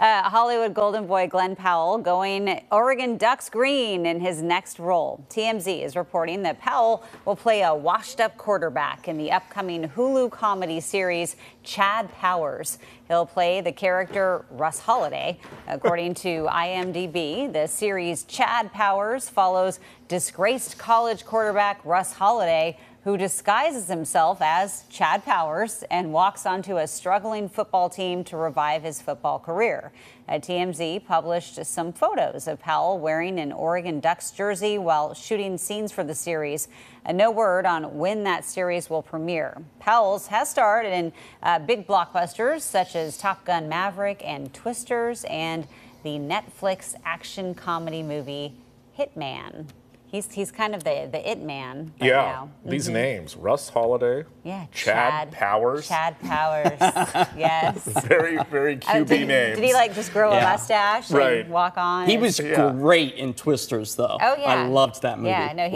Hollywood golden boy Glenn Powell going Oregon Ducks green in his next role. TMZ is reporting that Powell will play a washed-up quarterback in the upcoming Hulu comedy series Chad Powers. He'll play the character Russ Holliday. According to IMDb, the series Chad Powers follows disgraced college quarterback Russ Holliday, who disguises himself as Chad Powers and walks onto a struggling football team to revive his football career. TMZ published some photos of Powell wearing an Oregon Ducks jersey while shooting scenes for the series. No word on when that series will premiere. Powell's has starred in big blockbusters such as Top Gun Maverick and Twisters and the Netflix action comedy movie Hitman. He's kind of the it man right now. These names, Russ Holliday, Chad Powers. Chad Powers, yes. Very, very QB names. Did he like just grow a mustache and walk on? He was great in Twisters, though. Oh, yeah. I loved that movie. Yeah, no,